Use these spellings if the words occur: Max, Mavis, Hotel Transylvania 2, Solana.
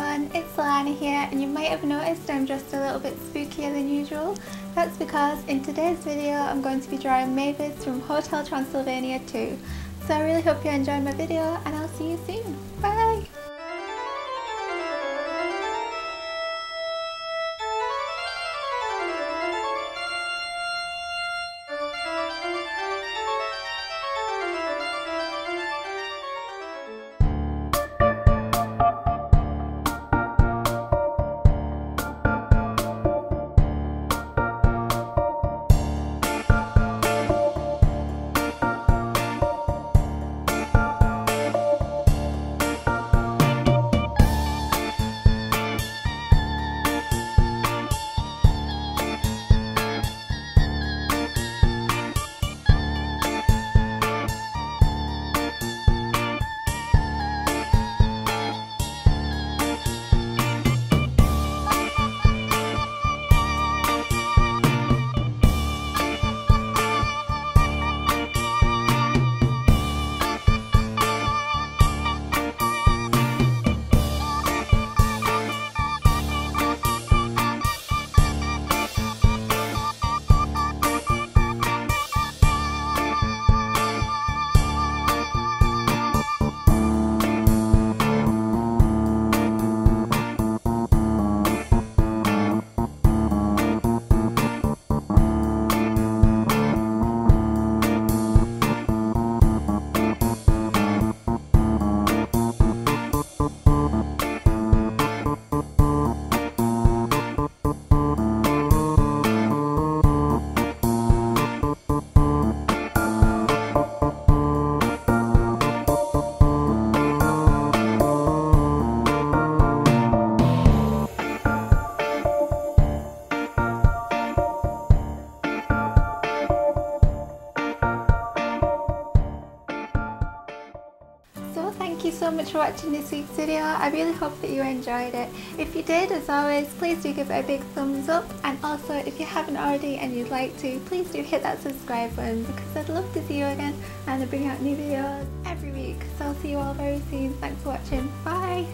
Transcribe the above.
everyone, it's Solana here, and you might have noticed I'm just a little bit spookier than usual. That's because in today's video I'm going to be drawing Mavis from Hotel Transylvania 2. So I really hope you enjoy my video and I'll see you soon. Bye! Thank you so much for watching this week's video. I really hope that you enjoyed it. If you did, as always, please do give it a big thumbs up, and also if you haven't already and you'd like to, please do hit that subscribe button because I'd love to see you again and I bring out new videos every week. So I'll see you all very soon. Thanks for watching. Bye!